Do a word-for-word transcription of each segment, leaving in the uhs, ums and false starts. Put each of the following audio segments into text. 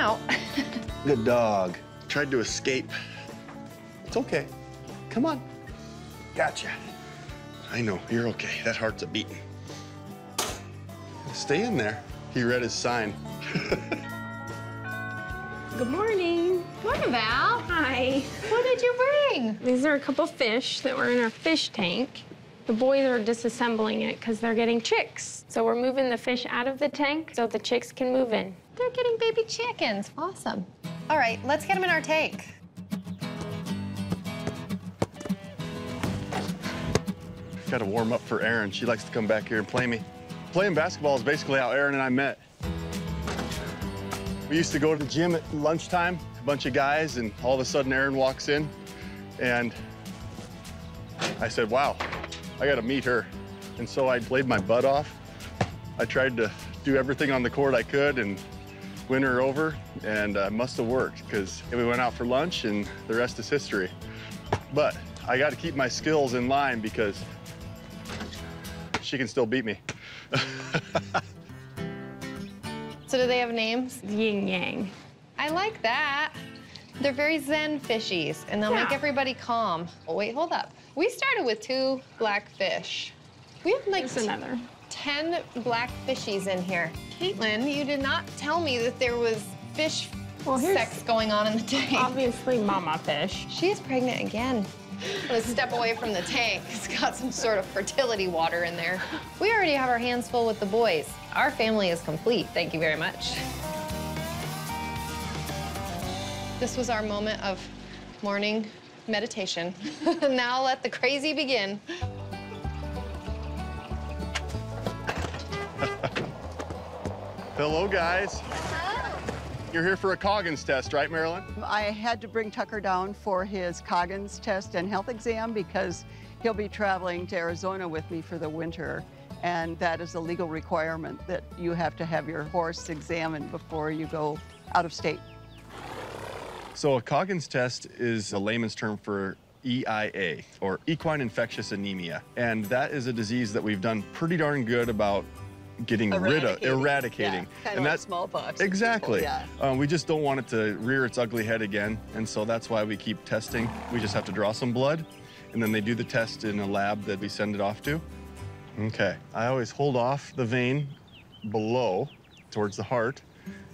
out. Good dog. Tried to escape. It's okay. Come on. Gotcha. I know, you're okay. That heart's a beating. Stay in there. He read his sign. Good morning. Morning, Val. Hi. What did you bring? These are a couple fish that were in our fish tank. The boys are disassembling it because they're getting chicks. So we're moving the fish out of the tank so the chicks can move in. They're getting baby chickens. Awesome. All right, let's get them in our tank. Got to warm up for Erin. She likes to come back here and play me. Playing basketball is basically how Erin and I met. We used to go to the gym at lunchtime, a bunch of guys, and all of a sudden Erin walks in, and I said, wow, I gotta meet her. And so I played my butt off. I tried to do everything on the court I could and win her over, and uh, must have worked, because we went out for lunch, and the rest is history. But I gotta keep my skills in line, because she can still beat me. So do they have names? Yin Yang. I like that. They're very zen fishies, and they'll yeah. make everybody calm. Oh, wait, hold up. We started with two black fish. We have like another. ten black fishies in here. Caitlin, you did not tell me that there was fish well, sex going on in the tank. Obviously mama fish. She is pregnant again. I'm gonna step away from the tank. It's got some sort of fertility water in there. We already have our hands full with the boys. Our family is complete. Thank you very much. This was our moment of morning meditation. Now let the crazy begin. Hello, guys. You're here for a Coggins test, right, Marilyn? I had to bring Tucker down for his Coggins test and health exam because he'll be traveling to Arizona with me for the winter, and that is a legal requirement that you have to have your horse examined before you go out of state. So a Coggins test is a layman's term for E I A, or equine infectious anemia, and that is a disease that we've done pretty darn good about getting rid of, eradicating. Yeah, kind of like smallpox. Exactly. Yeah. Um, we just don't want it to rear its ugly head again, and so that's why we keep testing. We just have to draw some blood, and then they do the test in a lab that we send it off to. Okay. I always hold off the vein below, towards the heart,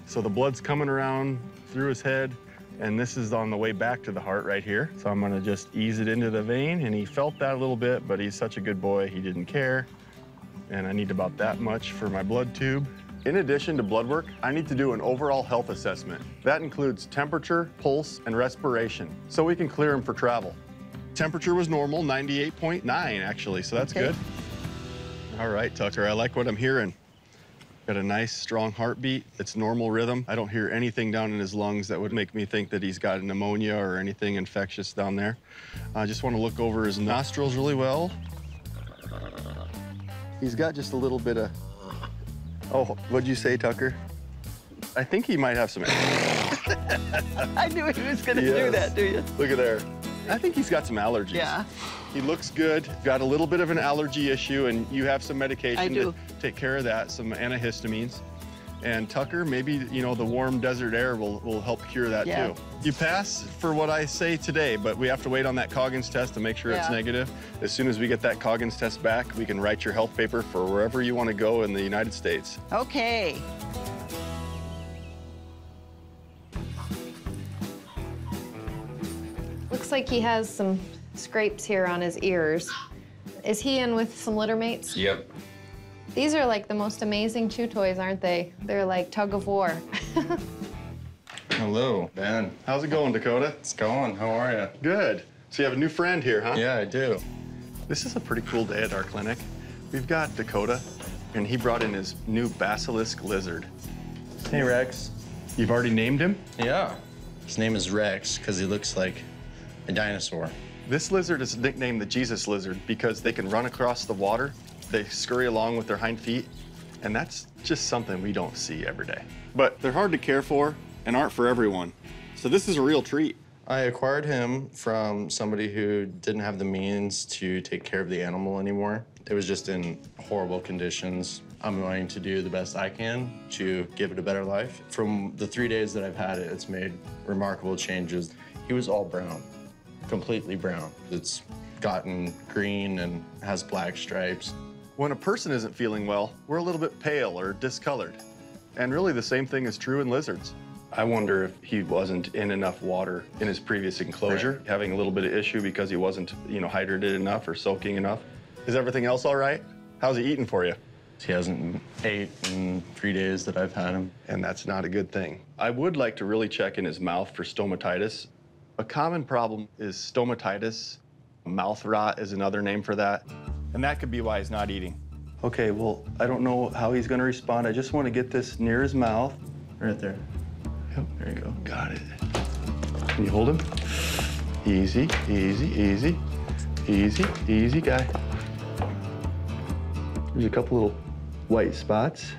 so the blood's coming around through his head, and this is on the way back to the heart right here. So I'm gonna just ease it into the vein, and he felt that a little bit, but he's such a good boy, he didn't care. And I need about that much for my blood tube. In addition to blood work, I need to do an overall health assessment. That includes temperature, pulse, and respiration, so we can clear him for travel. Temperature was normal, ninety-eight point nine actually, so that's okay. Good. All right, Tucker, I like what I'm hearing. Got a nice, strong heartbeat. It's normal rhythm. I don't hear anything down in his lungs that would make me think that he's got pneumonia or anything infectious down there. I just want to look over his nostrils really well. He's got just a little bit of, oh, what'd you say, Tucker? I think he might have some. I knew he was gonna yes. do that, do you? Look at there. I think he's got some allergies. Yeah. He looks good, got a little bit of an allergy issue, and you have some medication I do. to take care of that, some antihistamines. And Tucker, maybe, you know, the warm desert air will, will help cure that yeah. too. You pass for what I say today, but we have to wait on that Coggins test to make sure yeah. it's negative. As soon as we get that Coggins test back, we can write your health paper for wherever you want to go in the United States. Okay. Looks like he has some scrapes here on his ears. Is he in with some litter mates? Yep. These are like the most amazing chew toys, aren't they? They're like tug of war. Hello, Ben. How's it going, Dakota? It's going. How are you? Good. So you have a new friend here, huh? Yeah, I do. This is a pretty cool day at our clinic. We've got Dakota, and he brought in his new basilisk lizard. Hey, Rex. You've already named him? Yeah. His name is Rex because he looks like a dinosaur. This lizard is nicknamed the Jesus lizard because they can run across the water. They scurry along with their hind feet, and that's just something we don't see every day. But they're hard to care for and aren't for everyone, so this is a real treat. I acquired him from somebody who didn't have the means to take care of the animal anymore. It was just in horrible conditions. I'm going to do the best I can to give it a better life. From the three days that I've had it, it's made remarkable changes. He was all brown, completely brown. It's gotten green and has black stripes. When a person isn't feeling well, we're a little bit pale or discolored. And really the same thing is true in lizards. I wonder if he wasn't in enough water in his previous enclosure, right. Having a little bit of issue because he wasn't, you know, hydrated enough or soaking enough. Is everything else all right? How's he eating for you? He hasn't ate in three days that I've had him. And that's not a good thing. I would like to really check in his mouth for stomatitis. A common problem is stomatitis. Mouth rot is another name for that. And that could be why he's not eating. Okay, well, I don't know how he's gonna respond. I just wanna get this near his mouth. Right there. Yep, there you go. Got it. Can you hold him? Easy, easy, easy. Easy, easy guy. There's a couple little white spots,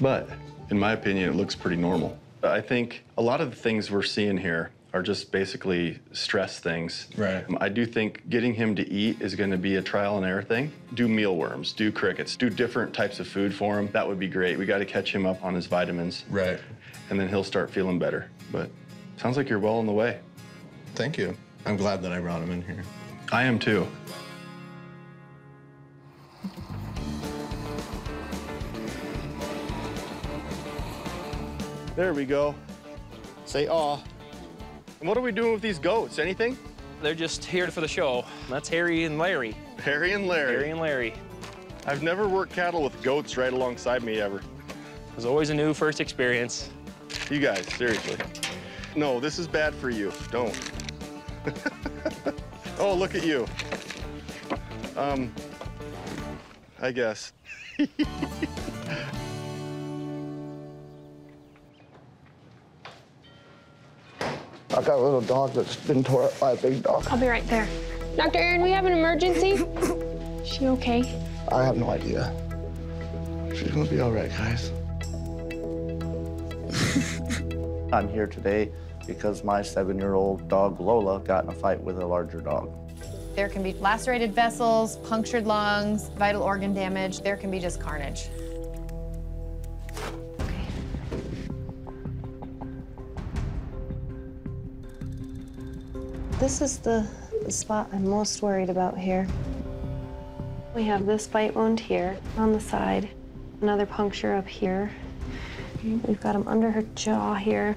but in my opinion, it looks pretty normal. I think a lot of the things we're seeing here are just basically stress things. Right. I do think getting him to eat is gonna be a trial and error thing. Do mealworms, do crickets, do different types of food for him. That would be great. We gotta catch him up on his vitamins. Right. And then he'll start feeling better. But sounds like you're well on the way. Thank you. I'm glad that I brought him in here. I am too. There we go. Say aw. And what are we doing with these goats? Anything? They're just here for the show. That's Harry and Larry. Harry and Larry. Harry and Larry. I've never worked cattle with goats right alongside me ever. It was always a new first experience. You guys, seriously. No, this is bad for you. Don't. Oh, look at you. Um, I guess. I got a little dog that's been tore up by a big dog. I'll be right there. Doctor Erin, we have an emergency. Is she okay? I have no idea. She's gonna be all right, guys. I'm here today because my seven-year-old dog, Lola, got in a fight with a larger dog. There can be lacerated vessels, punctured lungs, vital organ damage. There can be just carnage. This is the, the spot I'm most worried about here. We have this bite wound here on the side, another puncture up here. We've got him under her jaw here.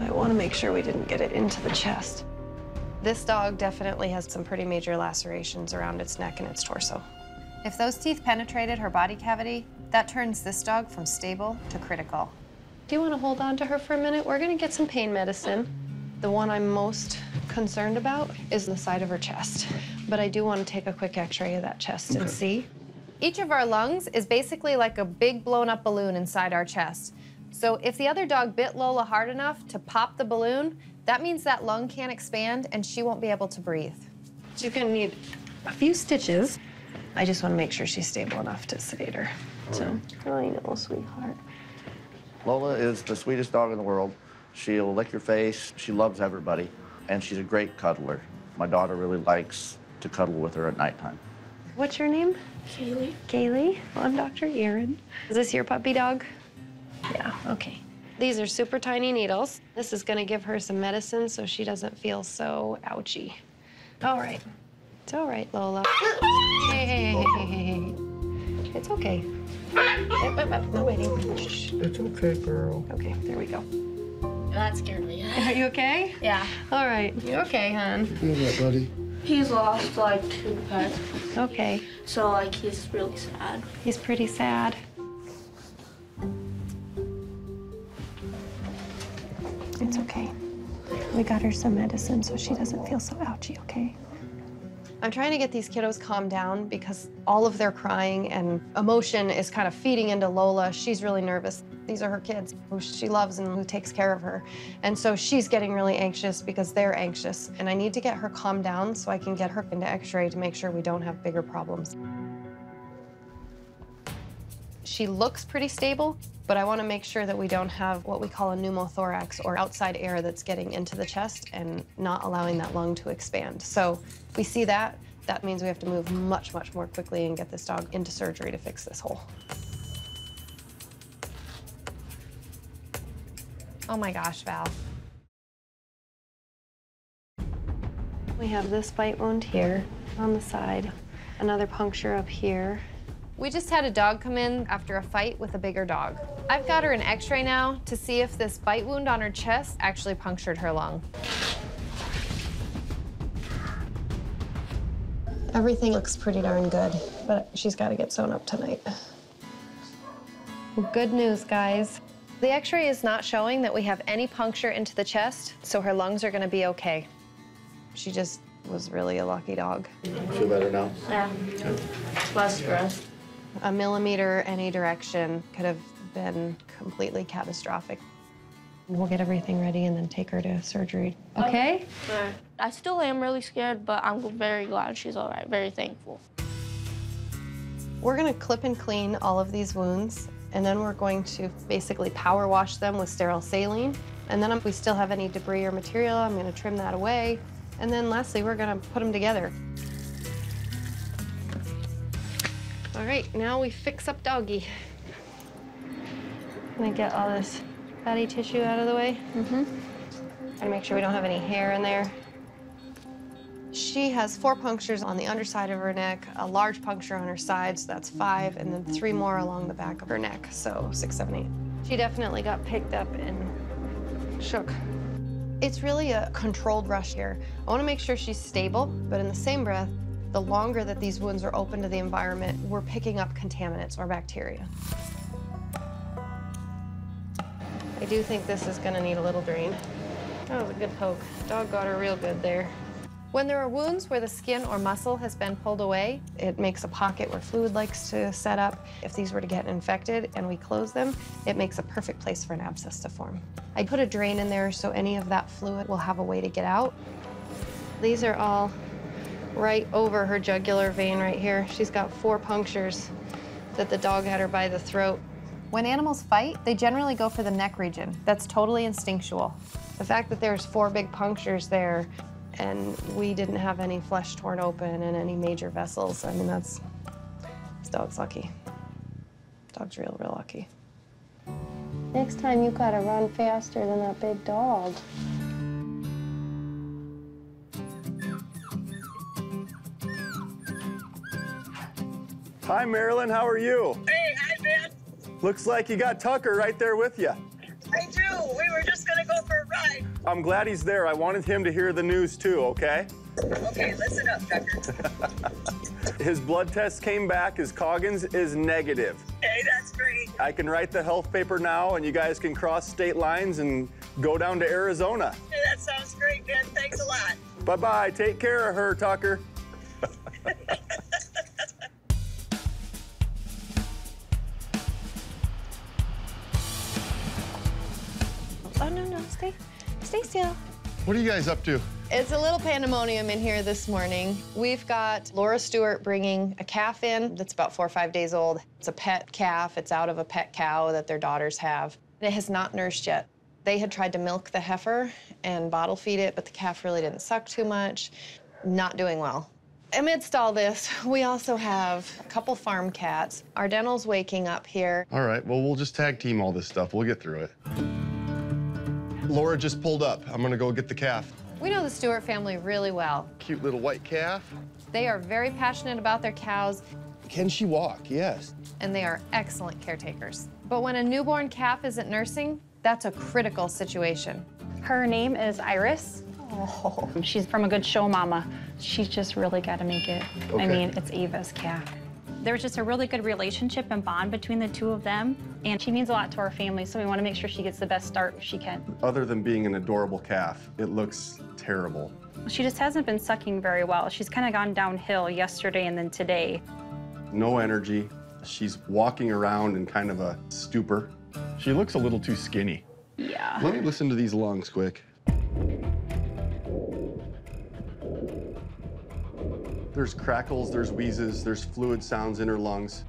I want to make sure we didn't get it into the chest. This dog definitely has some pretty major lacerations around its neck and its torso. If those teeth penetrated her body cavity, that turns this dog from stable to critical. Do you want to hold on to her for a minute? We're going to get some pain medicine. The one I'm most concerned about is the side of her chest, but I do want to take a quick x-ray of that chest and see. Each of our lungs is basically like a big blown-up balloon inside our chest. So if the other dog bit Lola hard enough to pop the balloon, that means that lung can't expand and she won't be able to breathe. She's going to need a few stitches. I just want to make sure she's stable enough to sedate her. So, I know, sweetheart. Lola is the sweetest dog in the world. She'll lick your face. She loves everybody. And she's a great cuddler. My daughter really likes to cuddle with her at nighttime. What's your name? Kaylee. Kaylee. Well, I'm Doctor Erin. Is this your puppy dog? Yeah. Okay. These are super tiny needles. This is going to give her some medicine so she doesn't feel so ouchy. All right. It's all right, Lola. Hey, hey, hey, hey. It's okay. No waiting. Shh. It's okay, girl. Okay, there we go. That scared me. Are you okay? Yeah. All right. You okay, hon? Feel that, buddy. He's lost like two pets. Okay. So like he's really sad. He's pretty sad. It's okay. We got her some medicine so she doesn't feel so ouchy, okay? I'm trying to get these kiddos calmed down because all of their crying and emotion is kind of feeding into Lola. She's really nervous. These are her kids who she loves and who takes care of her. And so she's getting really anxious because they're anxious. And I need to get her calmed down so I can get her into x-ray to make sure we don't have bigger problems. She looks pretty stable, but I want to make sure that we don't have what we call a pneumothorax, or outside air that's getting into the chest and not allowing that lung to expand. So if we see that, that means we have to move much, much more quickly and get this dog into surgery to fix this hole. Oh my gosh, Val. We have this bite wound here on the side, another puncture up here. We just had a dog come in after a fight with a bigger dog. I've got her an x-ray now to see if this bite wound on her chest actually punctured her lung. Everything looks pretty darn good, but she's got to get sewn up tonight. Well, good news, guys. The x-ray is not showing that we have any puncture into the chest, so her lungs are going to be okay. She just was really a lucky dog. Feel better now? Yeah. Good. Less stress. A millimeter any direction could have been completely catastrophic. We'll get everything ready and then take her to surgery. Okay? Sure. I still am really scared, but I'm very glad she's all right, very thankful. We're gonna clip and clean all of these wounds, and then we're going to basically power wash them with sterile saline. And then if we still have any debris or material, I'm gonna trim that away. And then lastly, we're gonna put them together. All right, now we fix up doggy. I'm gonna get all this fatty tissue out of the way. Mm-hmm. Gotta make sure we don't have any hair in there. She has four punctures on the underside of her neck, a large puncture on her side, so that's five, and then three more along the back of her neck, so six, seven, eight. She definitely got picked up and shook. It's really a controlled rush here. I wanna make sure she's stable, but in the same breath, the longer that these wounds are open to the environment, we're picking up contaminants or bacteria. I do think this is gonna need a little drain. That was a good poke. Dog got her real good there. When there are wounds where the skin or muscle has been pulled away, it makes a pocket where fluid likes to set up. If these were to get infected and we close them, it makes a perfect place for an abscess to form. I put a drain in there so any of that fluid will have a way to get out. These are all right over her jugular vein right here. She's got four punctures that the dog had her by the throat. When animals fight, they generally go for the neck region. That's totally instinctual. The fact that there's four big punctures there, and we didn't have any flesh torn open and any major vessels. I mean, that's, this dog's lucky. Dog's real, real lucky. Next time you gotta run faster than that big dog. Hi, Marilyn, how are you? Hey, hi, Ben. Looks like you got Tucker right there with you. I do, we were just gonna go for a ride. I'm glad he's there. I wanted him to hear the news too, okay? Okay, listen up, Tucker. His blood test came back, his Coggins is negative. Hey, that's great. I can write the health paper now and you guys can cross state lines and go down to Arizona. Hey, that sounds great, Ben, thanks a lot. Bye-bye, take care of her, Tucker. Oh, no, no, stay, stay still. What are you guys up to? It's a little pandemonium in here this morning. We've got Laura Stewart bringing a calf in that's about four or five days old. It's a pet calf. It's out of a pet cow that their daughters have. It has not nursed yet. They had tried to milk the heifer and bottle feed it, but the calf really didn't suck too much. Not doing well. Amidst all this, we also have a couple farm cats. Our dental's waking up here. All right, well, we'll just tag team all this stuff. We'll get through it. Laura just pulled up. I'm gonna go get the calf. We know the Stewart family really well. Cute little white calf. They are very passionate about their cows. Can she walk? Yes. And they are excellent caretakers. But when a newborn calf isn't nursing, that's a critical situation. Her name is Iris. Oh. She's from a good show mama. She's just really gotta make it. Okay. I mean, it's Ava's calf. There's just a really good relationship and bond between the two of them, and she means a lot to our family, so we want to make sure she gets the best start she can. Other than being an adorable calf, it looks terrible. She just hasn't been sucking very well. She's kind of gone downhill yesterday and then today. No energy. She's walking around in kind of a stupor. She looks a little too skinny. Yeah. Let me listen to these lungs quick. There's crackles, there's wheezes, there's fluid sounds in her lungs.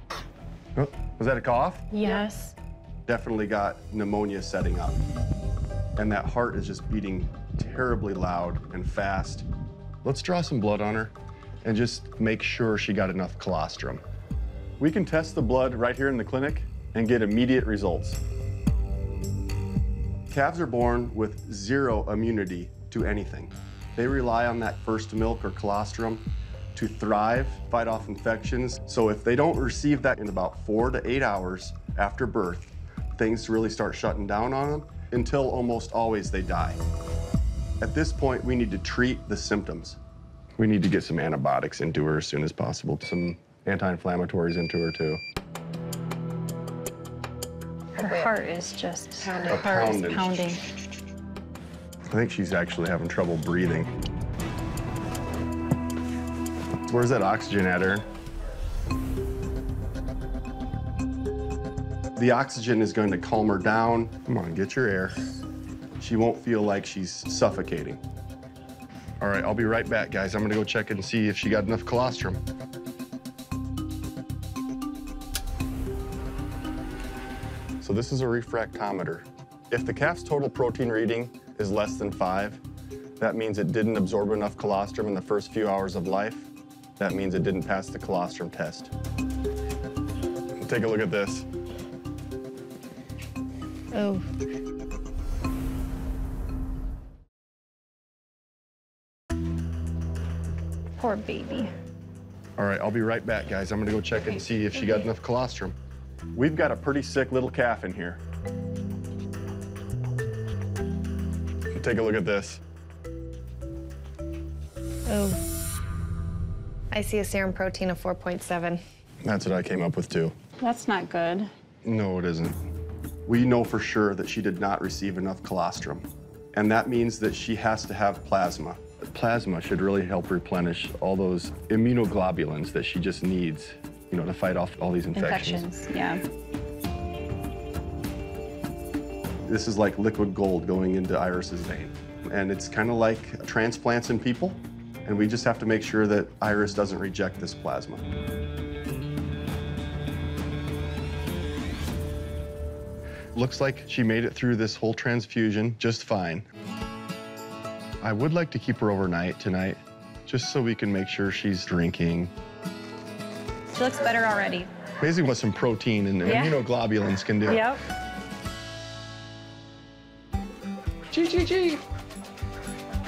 Oh, was that a cough? Yes. Definitely got pneumonia setting up. And that heart is just beating terribly loud and fast. Let's draw some blood on her and just make sure she got enough colostrum. We can test the blood right here in the clinic and get immediate results. Calves are born with zero immunity to anything. They rely on that first milk or colostrum to thrive, fight off infections. So if they don't receive that in about four to eight hours after birth, things really start shutting down on them until almost always they die. At this point, we need to treat the symptoms. We need to get some antibiotics into her as soon as possible, some anti-inflammatories into her too. Her heart is just pounding. Her heart is pounding. I think she's actually having trouble breathing. Where's that oxygen at, Erin? The oxygen is going to calm her down. Come on, get your air. She won't feel like she's suffocating. All right, I'll be right back, guys. I'm gonna go check and see if she got enough colostrum. So this is a refractometer. If the calf's total protein reading is less than five, that means it didn't absorb enough colostrum in the first few hours of life. That means it didn't pass the colostrum test. Take a look at this. Oh. Poor baby. All right, I'll be right back, guys. I'm gonna go check and see if she got enough colostrum. We've got a pretty sick little calf in here. Take a look at this. Oh. I see a serum protein of four point seven. That's what I came up with too. That's not good. No, it isn't. We know for sure that she did not receive enough colostrum. And that means that she has to have plasma. Plasma should really help replenish all those immunoglobulins that she just needs, you know, to fight off all these infections. Infections, yeah. This is like liquid gold going into Iris's vein. And it's kind of like transplants in people. And we just have to make sure that Iris doesn't reject this plasma. Looks like she made it through this whole transfusion just fine. I would like to keep her overnight tonight, just so we can make sure she's drinking. She looks better already. Basically what some protein and yeah. immunoglobulins can do. Yep. Gee, gee, gee.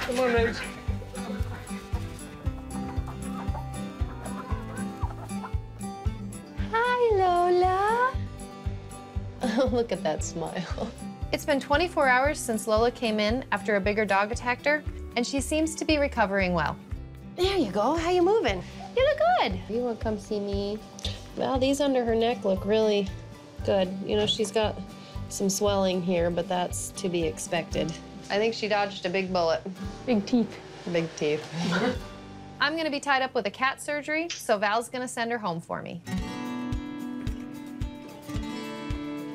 Come on, babes. Lola. Look at that smile. It's been twenty-four hours since Lola came in after a bigger dog attacked her, and she seems to be recovering well. There you go. How you moving? You look good. You want to come see me? Well, these under her neck look really good. You know, she's got some swelling here, but that's to be expected. I think she dodged a big bullet. Big teeth. Big teeth. I'm going to be tied up with a cat surgery, so Val's going to send her home for me.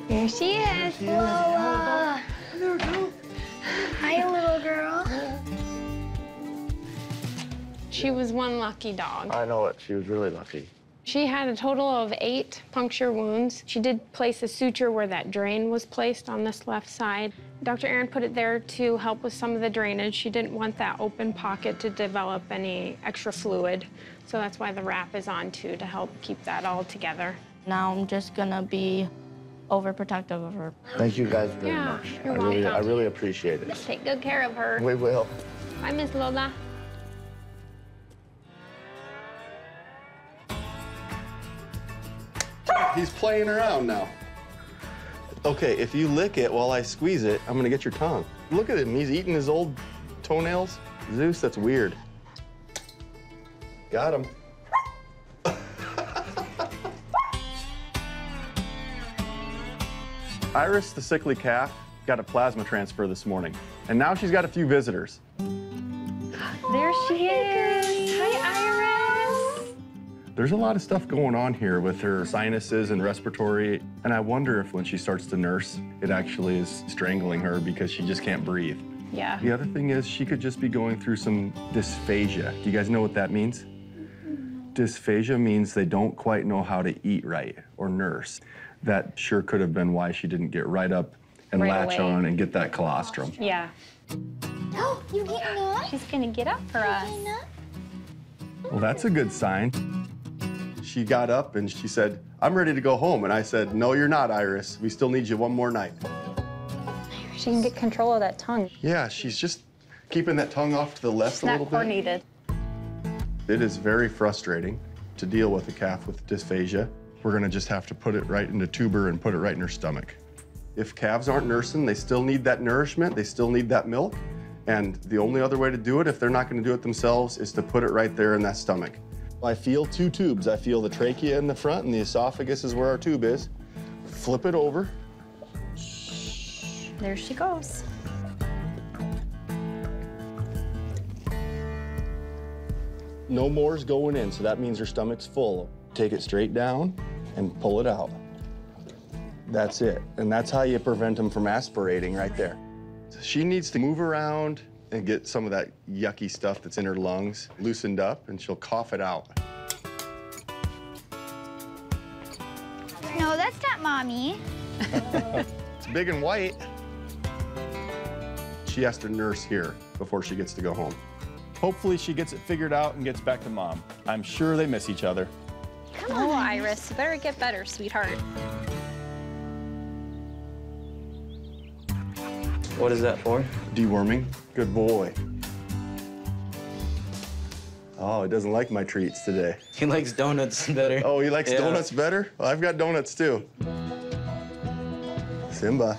There she is, she Lola. Is. Hello, girl. Hi, little girl. She was one lucky dog. I know it. She was really lucky. She had a total of eight puncture wounds. She did place a suture where that drain was placed on this left side. Doctor Erin put it there to help with some of the drainage. She didn't want that open pocket to develop any extra fluid. So that's why the wrap is on, too, to help keep that all together. Now I'm just going to be overprotective of her. Thank you guys very yeah, much. You're I, welcome. Really, I really appreciate it. Take good care of her. We will. Bye, Miss Lola. He's playing around now. Okay, if you lick it while I squeeze it, I'm gonna get your tongue. Look at him, he's eating his old toenails. Zeus, that's weird. Got him. Iris, the sickly calf, got a plasma transfer this morning, and now she's got a few visitors. There she is. Hi, Iris. There's a lot of stuff going on here with her sinuses and respiratory, and I wonder if when she starts to nurse, it actually is strangling her because she just can't breathe. Yeah. The other thing is she could just be going through some dysphagia. Do you guys know what that means? Dysphagia means they don't quite know how to eat right or nurse. That sure could have been why she didn't get right up and right latch away. on and get that colostrum. Yeah. Oh, you getting up? She's gonna get up for us. Well, that's a good sign. She got up and she said, "I'm ready to go home." And I said, "No, you're not, Iris. We still need you one more night." She can get control of that tongue. Yeah, she's just keeping that tongue off to the left she's a little bit. Not coordinated. It is very frustrating to deal with a calf with dysphagia. We're gonna just have to put it right in the tuber and put it right in her stomach. If calves aren't nursing, they still need that nourishment, they still need that milk, and the only other way to do it, if they're not gonna do it themselves, is to put it right there in that stomach. I feel two tubes. I feel the trachea in the front and the esophagus is where our tube is. Flip it over. There she goes. No more's going in, so that means her stomach's full. Take it straight down and pull it out. That's it. And that's how you prevent them from aspirating right there. She needs to move around and get some of that yucky stuff that's in her lungs loosened up, and she'll cough it out. No, that's not mommy. It's big and white. She has to nurse here before she gets to go home. Hopefully she gets it figured out and gets back to mom. I'm sure they miss each other. Come on, oh, Iris, you better get better, sweetheart. What is that for? Deworming. Good boy. Oh, he doesn't like my treats today. He likes donuts better. Oh, he likes yeah. donuts better? Well, I've got donuts too. Simba.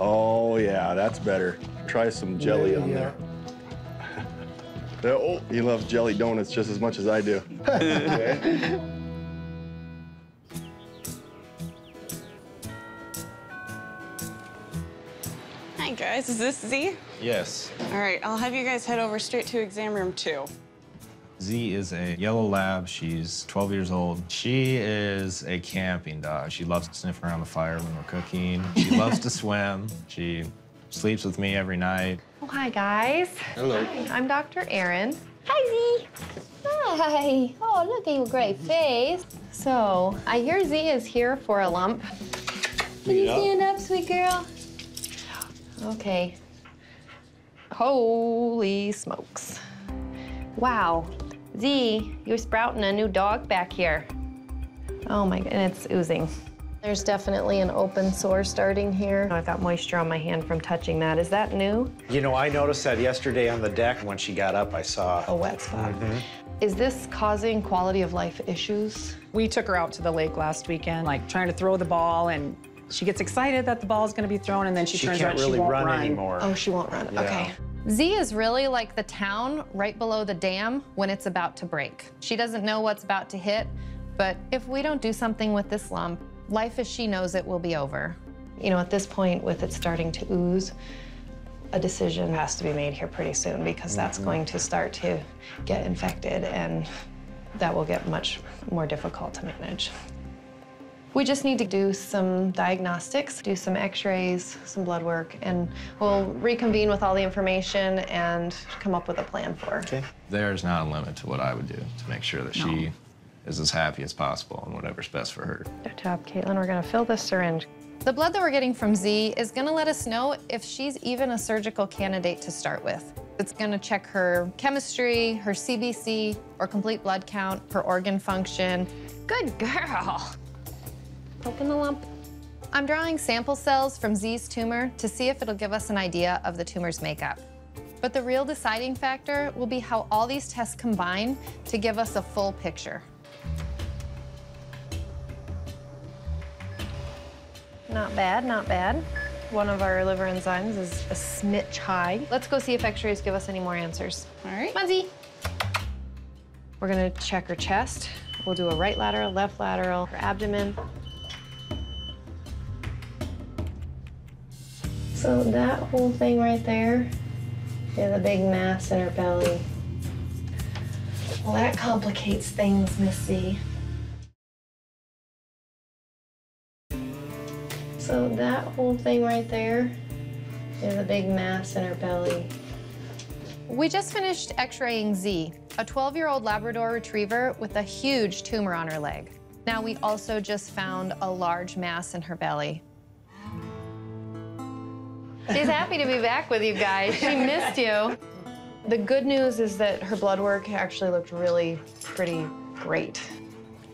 Oh, yeah, that's better. Try some jelly yeah, on yeah. there. Oh, he loves jelly donuts just as much as I do. Okay. Hi, guys. Is this Z? Yes. All right, I'll have you guys head over straight to exam room two. Z is a yellow lab. She's twelve years old. She is a camping dog. She loves to sniff around the fire when we're cooking. She loves to swim. She sleeps with me every night. Oh, hi, guys. Hello. Hi. I'm Doctor Erin. Hi, Z. Hi. Oh, look at your great face. So, I hear Z is here for a lump. Can you stand up, sweet girl? Okay. Holy smokes. Wow. Z, you're sprouting a new dog back here. Oh, my God. And it's oozing. There's definitely an open sore starting here. I've got moisture on my hand from touching that. Is that new? You know, I noticed that yesterday on the deck. When she got up, I saw a wet spot. Mm-hmm. Is this causing quality of life issues? We took her out to the lake last weekend, like trying to throw the ball, and she gets excited that the ball is going to be thrown, and then she, she turns out really she won't run, run anymore. Oh, she won't run. Yeah. Okay. Z is really like the town right below the dam when it's about to break. She doesn't know what's about to hit, but if we don't do something with this lump, life as she knows it will be over. You know, at this point, with it starting to ooze, a decision has to be made here pretty soon, because that's mm-hmm. going to start to get infected, and that will get much more difficult to manage. We just need to do some diagnostics, do some x-rays, some blood work, and we'll reconvene with all the information and come up with a plan for her. Okay. There's not a limit to what I would do to make sure that no. she is as happy as possible and whatever's best for her. Good job, Caitlin. We're gonna fill this syringe. The blood that we're getting from Z is gonna let us know if she's even a surgical candidate to start with. It's gonna check her chemistry, her C B C, or complete blood count, her organ function. Good girl. Open the lump. I'm drawing sample cells from Z's tumor to see if it'll give us an idea of the tumor's makeup. But the real deciding factor will be how all these tests combine to give us a full picture. Not bad, not bad. One of our liver enzymes is a smidge high. Let's go see if x-rays give us any more answers. All right. Munzie. We're gonna check her chest. We'll do a right lateral, left lateral, her abdomen. So that whole thing right there is a big mass in her belly. Well, that complicates things, Missy. So that whole thing right there is a big mass in her belly. We just finished x-raying Z, a twelve-year-old Labrador retriever with a huge tumor on her leg. Now we also just found a large mass in her belly. She's happy to be back with you guys. She missed you. The good news is that her blood work actually looked really pretty great.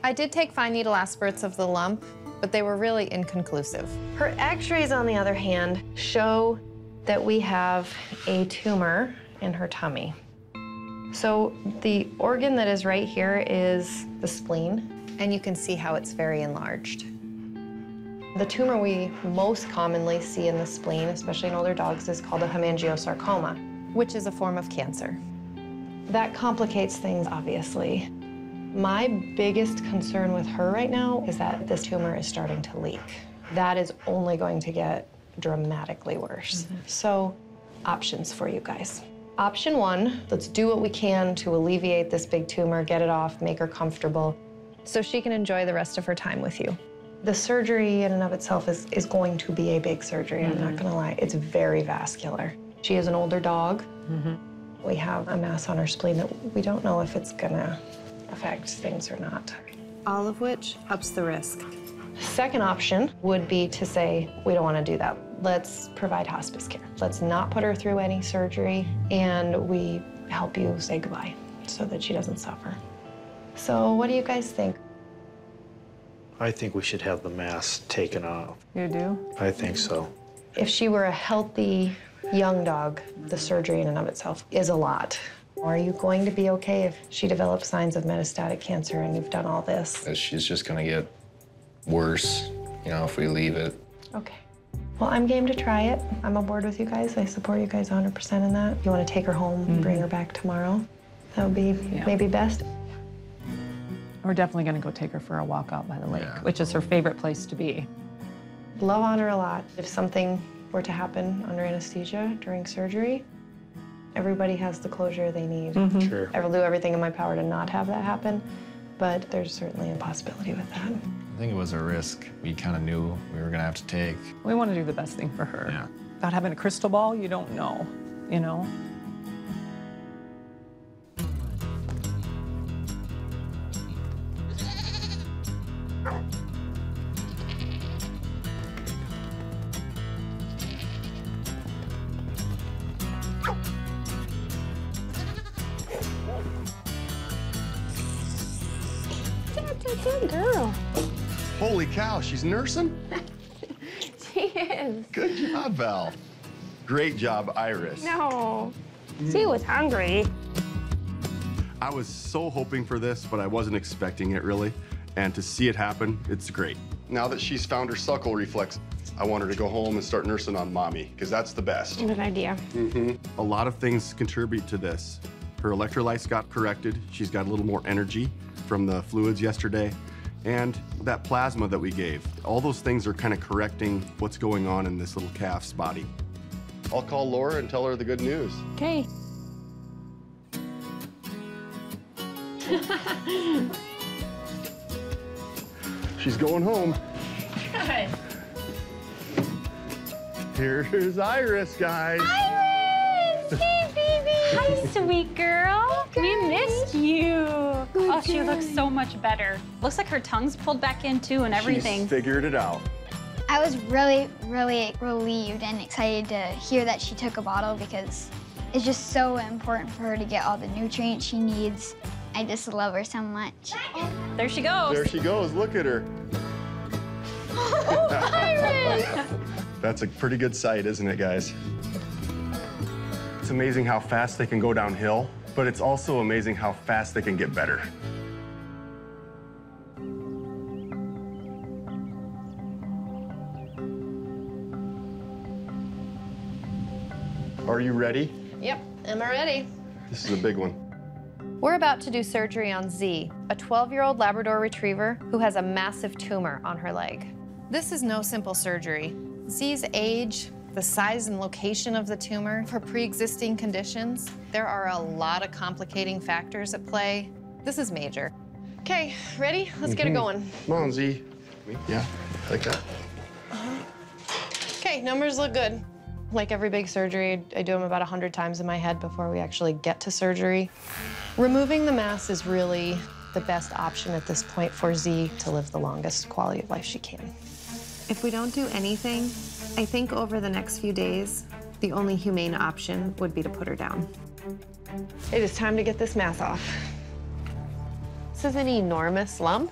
I did take fine needle aspirates of the lump, but they were really inconclusive. Her x-rays, on the other hand, show that we have a tumor in her tummy. So the organ that is right here is the spleen, and you can see how it's very enlarged. The tumor we most commonly see in the spleen, especially in older dogs, is called a hemangiosarcoma, which is a form of cancer. That complicates things, obviously. My biggest concern with her right now is that this tumor is starting to leak. That is only going to get dramatically worse. Mm-hmm. So, options for you guys. Option one, let's do what we can to alleviate this big tumor, get it off, make her comfortable, so she can enjoy the rest of her time with you. The surgery in and of itself is, is going to be a big surgery, mm-hmm. I'm not gonna lie. It's very vascular. She is an older dog. Mm-hmm. We have a mass on her spleen that we don't know if it's gonna affect things or not. All of which ups the risk. Second option would be to say, we don't want to do that. Let's provide hospice care. Let's not put her through any surgery, and we help you say goodbye so that she doesn't suffer. So what do you guys think? I think we should have the mass taken off. You do? I think so. If she were a healthy young dog, the surgery in and of itself is a lot. Are you going to be okay if she develops signs of metastatic cancer and you've done all this? She's just gonna get worse, you know, if we leave it. Okay. Well, I'm game to try it. I'm aboard with you guys. I support you guys one hundred percent in that. You want to take her home mm-hmm. and bring her back tomorrow? That would be yeah. maybe best. We're definitely going to go take her for a walk out by the lake, yeah. which is her favorite place to be. Love on her a lot. If something were to happen under anesthesia during surgery, everybody has the closure they need. Mm-hmm. Sure. I will do everything in my power to not have that happen, but there's certainly a possibility with that. I think it was a risk we kind of knew we were going to have to take. We want to do the best thing for her. Yeah. Without having a crystal ball, you don't know, you know? That's a good girl. Holy cow, she's nursing? She is. Good job, Val. Great job, Iris. No, mm. she was hungry. I was so hoping for this, but I wasn't expecting it, really. And to see it happen, it's great. Now that she's found her suckle reflex, I want her to go home and start nursing on mommy, because that's the best. Good idea. Mm-hmm. A lot of things contribute to this. Her electrolytes got corrected. She's got a little more energy from the fluids yesterday, and that plasma that we gave. All those things are kind of correcting what's going on in this little calf's body. I'll call Laura and tell her the good news. Okay. She's going home. Good. Here's Iris, guys. Iris! Hey, baby! Hi, sweet girl. Good. We missed you. Oh, she looks so much better. Looks like her tongue's pulled back in, too, and everything. She's figured it out. I was really, really relieved and excited to hear that she took a bottle, because it's just so important for her to get all the nutrients she needs. I just love her so much. There she goes. There she goes. Look at her. Oh, Iris! That's a pretty good sight, isn't it, guys? It's amazing how fast they can go downhill. But it's also amazing how fast they can get better. Are you ready? Yep, I'm ready. This is a big one. We're about to do surgery on Z, a twelve-year-old Labrador retriever who has a massive tumor on her leg. This is no simple surgery. Z's age, the size and location of the tumor, for pre-existing conditions. There are a lot of complicating factors at play. This is major. Okay, ready? Let's mm-hmm. get it going. Come on, Z. Yeah, like that. Uh-huh. Okay, numbers look good. Like every big surgery, I do them about a hundred times in my head before we actually get to surgery. Removing the mass is really the best option at this point for Z to live the longest quality of life she can. If we don't do anything, I think over the next few days, the only humane option would be to put her down. It is time to get this mass off. This is an enormous lump,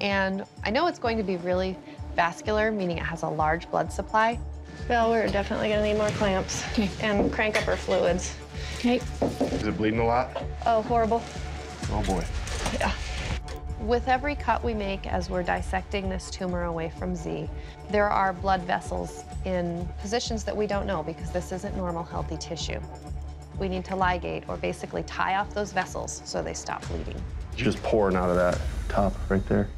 and I know it's going to be really vascular, meaning it has a large blood supply. Well, we're definitely gonna need more clamps okay. and crank up her fluids. Okay. Is it bleeding a lot? Oh, horrible. Oh boy. Yeah. With every cut we make as we're dissecting this tumor away from Z, there are blood vessels in positions that we don't know because this isn't normal, healthy tissue. We need to ligate or basically tie off those vessels so they stop bleeding. Just pouring out of that top right there.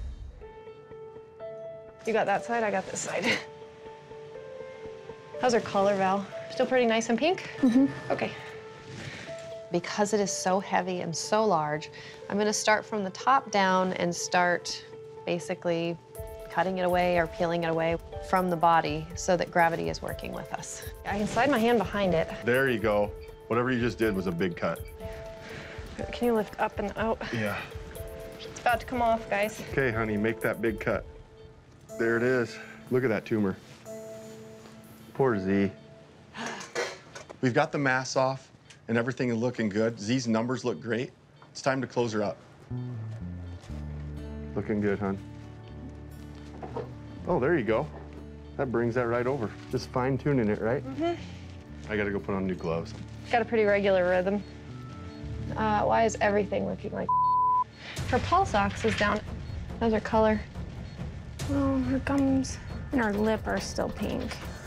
You got that side, I got this side. How's her color, Val? Still pretty nice and pink? Mm-hmm. Okay. Because it is so heavy and so large, I'm gonna start from the top down and start basically cutting it away or peeling it away from the body so that gravity is working with us. I can slide my hand behind it. There you go. Whatever you just did was a big cut. Can you lift up and out? Yeah. It's about to come off, guys. Okay, honey, make that big cut. There it is. Look at that tumor. Poor Z. We've got the mass off and everything is looking good. Z's numbers look great. It's time to close her up. Looking good, hon. Oh, there you go. That brings that right over. Just fine-tuning it, right? Mm-hmm. I gotta go put on new gloves. Got a pretty regular rhythm. Uh, why is everything looking like her pulse ox is down. How's her color? Oh, her gums and her lip are still pink.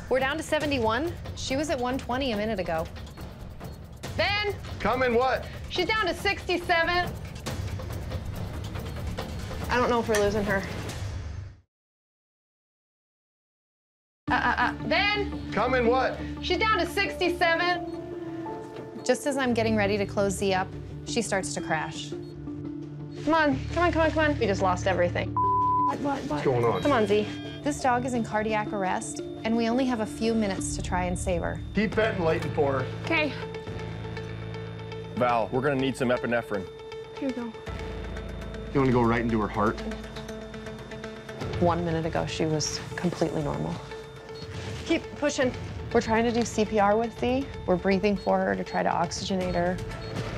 We're down to seventy-one. She was at one twenty a minute ago. Ben! Coming what? She's down to sixty-seven. I don't know if we're losing her. Uh, uh, uh, Ben! Coming what? She's down to sixty-seven. Just as I'm getting ready to close Z up, she starts to crash. Come on, come on, come on, come on. We just lost everything. What, what, what? What's going on? Come on, Z. This dog is in cardiac arrest, and we only have a few minutes to try and save her. Keep ventilating for her. Okay. Val, we're gonna need some epinephrine. Here you go. You wanna go right into her heart? One minute ago, she was completely normal. Keep pushing. We're trying to do C P R with Z. We're breathing for her to try to oxygenate her.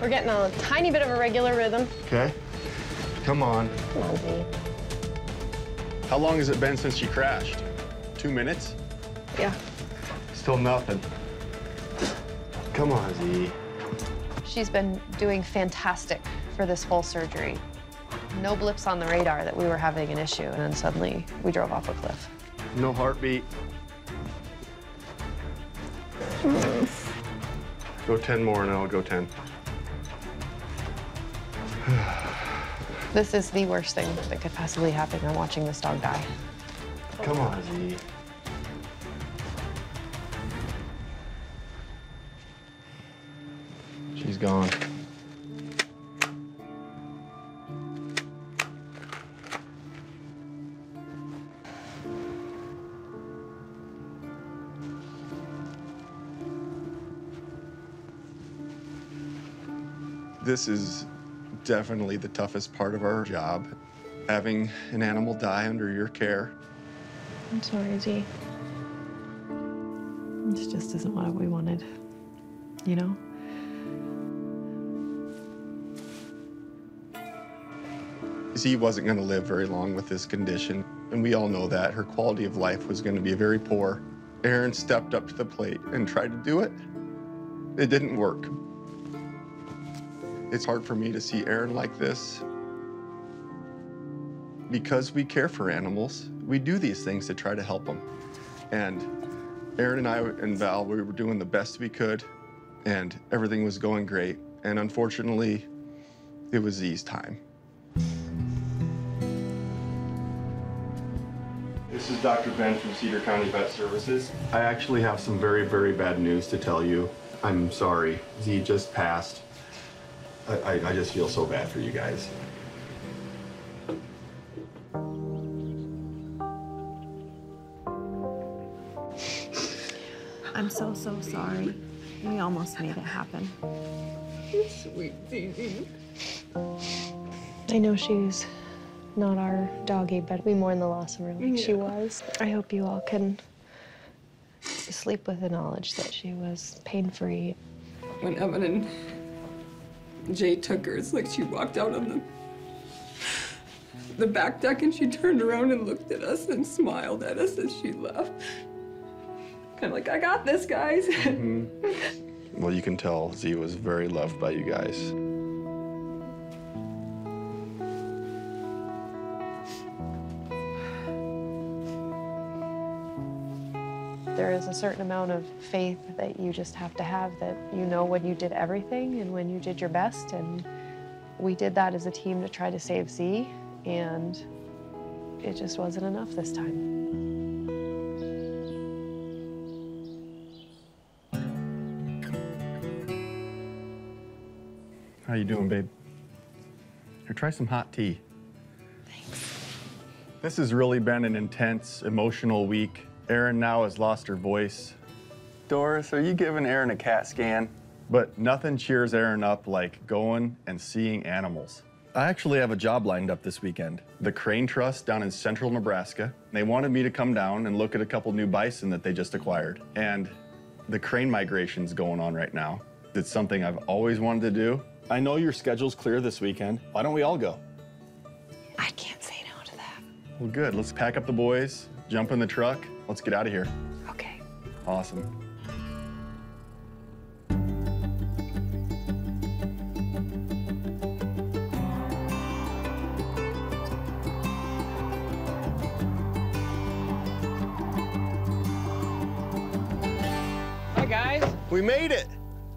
We're getting a tiny bit of a regular rhythm. Okay. Come on. Come on, Z. How long has it been since she crashed? Two minutes? Yeah. Still nothing. Come on, Z. She's been doing fantastic for this whole surgery. No blips on the radar that we were having an issue, and then suddenly we drove off a cliff. No heartbeat. Go ten more and I'll go ten. This is the worst thing that could possibly happen. I'm watching this dog die. Come on, Z. She's gone. This is definitely the toughest part of our job, having an animal die under your care. I'm sorry, Z. This just isn't what we wanted, you know? Z wasn't going to live very long with this condition, and we all know that. Her quality of life was going to be very poor. Erin stepped up to the plate and tried to do it. It didn't work. It's hard for me to see Erin like this. Because we care for animals, we do these things to try to help them. And Erin and I and Val, we were doing the best we could, and everything was going great. And unfortunately, it was Z's time. This is Doctor Ben from Cedar County Vet Services. I actually have some very, very bad news to tell you. I'm sorry, Z just passed. I, I just feel so bad for you guys. I'm so, so sorry. We almost made it happen. You're sweet, Zizi. I know she's not our doggy, but we mourn the loss of her like yeah. she was. I hope you all can sleep with the knowledge that she was pain-free. When Evan and Jay took her, it's like she walked out on the, the back deck and she turned around and looked at us and smiled at us as she left. Kind of like, I got this, guys. Mm-hmm. Well, you can tell Z was very loved by you guys. There is a certain amount of faith that you just have to have, that you know when you did everything and when you did your best. And we did that as a team to try to save Z, and it just wasn't enough this time. How you doing, babe? Here, try some hot tea. Thanks. This has really been an intense, emotional week. Erin now has lost her voice. Doris, are you giving Erin a CAT scan? But nothing cheers Erin up like going and seeing animals. I actually have a job lined up this weekend. The Crane Trust down in central Nebraska. They wanted me to come down and look at a couple new bison that they just acquired. And the crane migration's going on right now. It's something I've always wanted to do. I know your schedule's clear this weekend. Why don't we all go? I can't say no to that. Well, good. Let's pack up the boys, jump in the truck. Let's get out of here. Okay. Awesome. Hi, guys. We made it.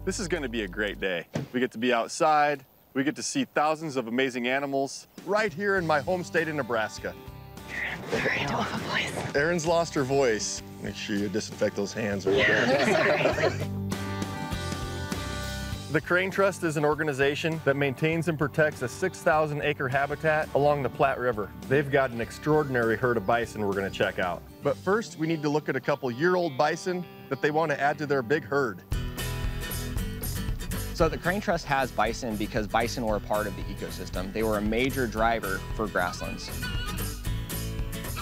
This is going to be a great day. We get to be outside. We get to see thousands of amazing animals right here in my home state of Nebraska. You're very awful voice. Erin's lost her voice. Make sure you disinfect those hands. Or yeah, sorry. The Crane Trust is an organization that maintains and protects a six thousand acre habitat along the Platte River. They've got an extraordinary herd of bison we're going to check out. But first, we need to look at a couple year-old bison that they want to add to their big herd. So the Crane Trust has bison because bison were a part of the ecosystem. They were a major driver for grasslands.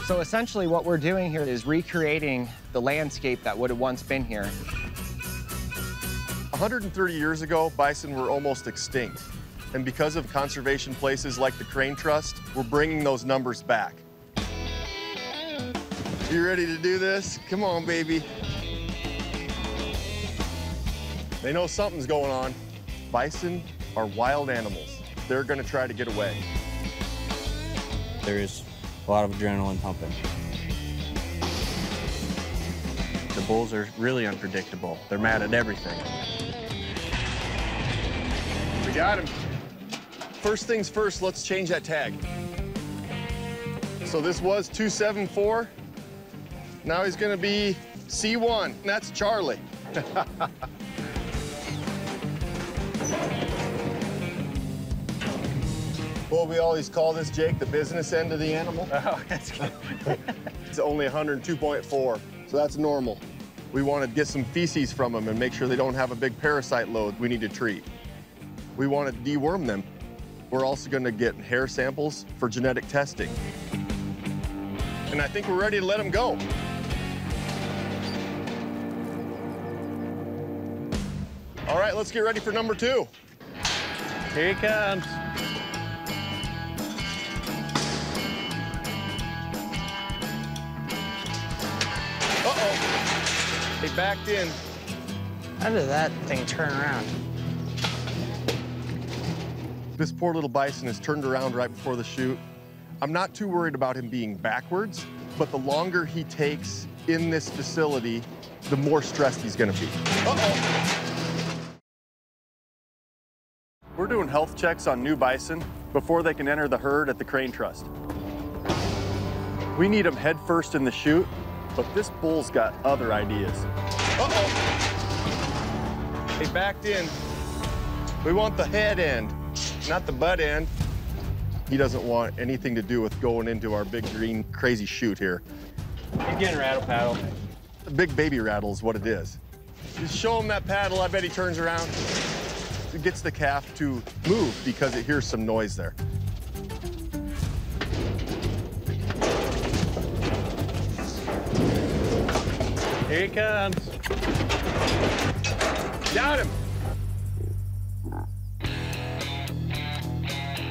So essentially what we're doing here is recreating the landscape that would have once been here. one hundred thirty years ago, bison were almost extinct. And because of conservation places like the Crane Trust, we're bringing those numbers back. You ready to do this? Come on, baby. They know something's going on. Bison are wild animals. They're going to try to get away. There is a lot of adrenaline pumping. The bulls are really unpredictable. They're mad at everything. We got him. First things first, let's change that tag. So this was two seven four. Now he's going to be C one, and that's Charlie. What we always call this, Jake, the business end of the animal. Oh, that's good. It's only one oh two point four, so that's normal. We want to get some feces from them and make sure they don't have a big parasite load we need to treat. We want to deworm them. We're also going to get hair samples for genetic testing. And I think we're ready to let them go. All right, let's get ready for number two. Here he comes. Uh-oh. They backed in. How did that thing turn around? This poor little bison has turned around right before the shoot. I'm not too worried about him being backwards, but the longer he takes in this facility, the more stressed he's gonna be. Uh-oh. We're doing health checks on new bison before they can enter the herd at the Crane Trust. We need them head first in the chute, but this bull's got other ideas. Uh-oh. They backed in. We want the head end, not the butt end. He doesn't want anything to do with going into our big green crazy chute here. Again, rattle paddle. A big baby rattle is what it is. Just show him that paddle. I bet he turns around. It gets the calf to move because it hears some noise there. Here he comes. Got him.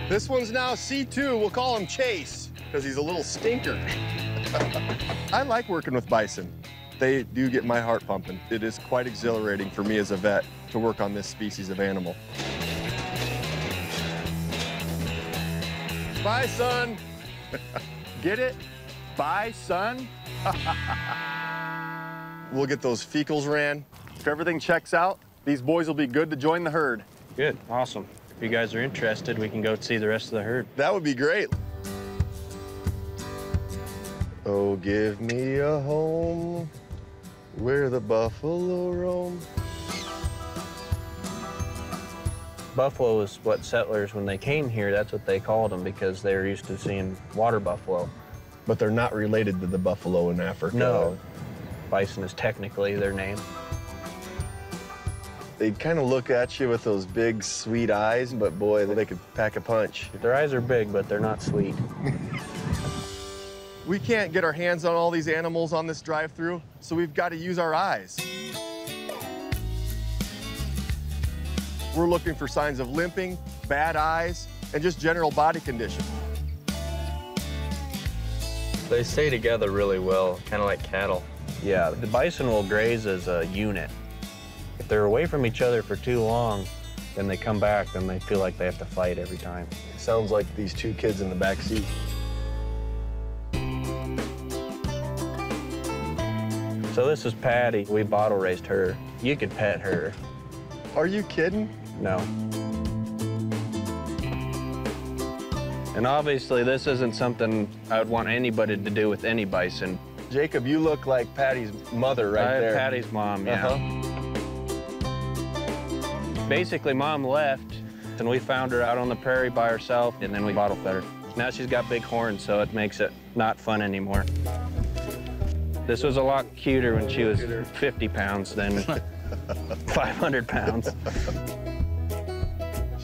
This one's now C two. We'll call him Chase because he's a little stinker. I like working with bison. They do get my heart pumping. It is quite exhilarating for me as a vet to work on this species of animal. Bye, son. Get it? Bye, son. We'll get those fecals ran. If everything checks out, these boys will be good to join the herd. Good, awesome. If you guys are interested, we can go see the rest of the herd. That would be great. Oh, give me a home where the buffalo roam. Buffalo is what settlers, when they came here, that's what they called them because they were used to seeing water buffalo. But they're not related to the buffalo in Africa. No. Bison is technically their name. They kind of look at you with those big, sweet eyes, but boy, they could pack a punch. Their eyes are big, but they're not sweet. We can't get our hands on all these animals on this drive-through, so we've got to use our eyes. We're looking for signs of limping, bad eyes, and just general body condition. They stay together really well, kind of like cattle. Yeah, the bison will graze as a unit. If they're away from each other for too long, then they come back, then they feel like they have to fight every time. It sounds like these two kids in the back seat. So this is Patty. We bottle raised her. You could pet her. Are you kidding? No. And obviously this isn't something I would want anybody to do with any bison. Jacob, you look like Patty's mother right I, there. Patty's mom, yeah. Uh-huh. Basically, Mom left, and we found her out on the prairie by herself, and then we bottle fed her. Now she's got big horns, so it makes it not fun anymore. This was a lot cuter when she was fifty pounds than five hundred pounds.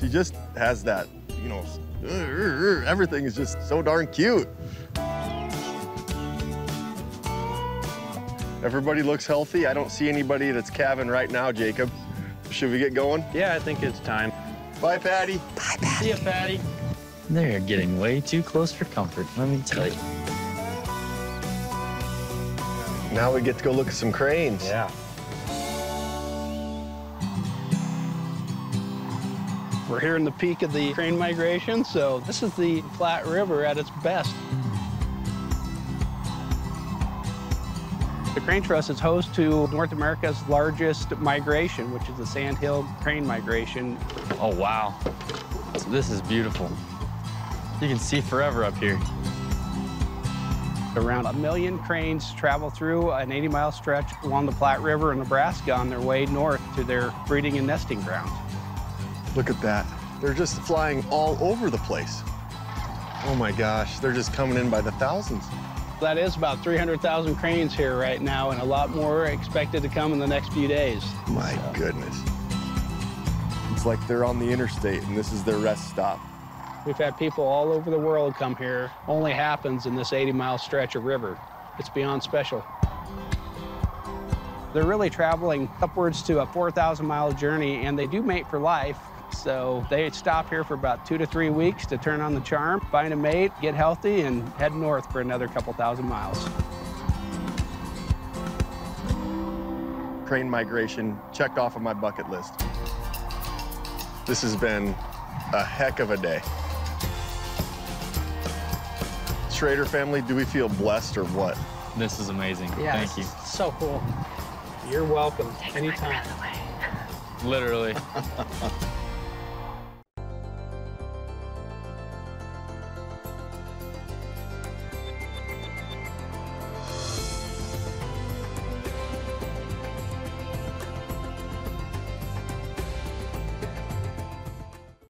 She just has that, you know, everything is just so darn cute. Everybody looks healthy. I don't see anybody that's calving right now, Jacob. Should we get going? Yeah, I think it's time. Bye, Patty. Bye, Patty. See ya, Patty. They're getting way too close for comfort, let me tell you. Now we get to go look at some cranes. Yeah. We're here in the peak of the crane migration, so this is the Platte River at its best. The Crane Trust is host to North America's largest migration, which is the Sandhill Crane Migration. Oh, wow. This is beautiful. You can see forever up here. Around a million cranes travel through an eighty mile stretch along the Platte River in Nebraska on their way north to their breeding and nesting grounds. Look at that. They're just flying all over the place. Oh, my gosh. They're just coming in by the thousands. That is about three hundred thousand cranes here right now, and a lot more expected to come in the next few days. My so. goodness. It's like they're on the interstate, and this is their rest stop. We've had people all over the world come here. Only happens in this eighty mile stretch of river. It's beyond special. They're really traveling upwards to a four thousand mile journey, and they do mate for life. So they stop here for about two to three weeks to turn on the charm, find a mate, get healthy, and head north for another couple thousand miles. Crane migration, checked off of my bucket list. This has been a heck of a day. Schrader family, do we feel blessed or what? This is amazing. Yeah, thank you. So cool. You're welcome. Anytime. Literally.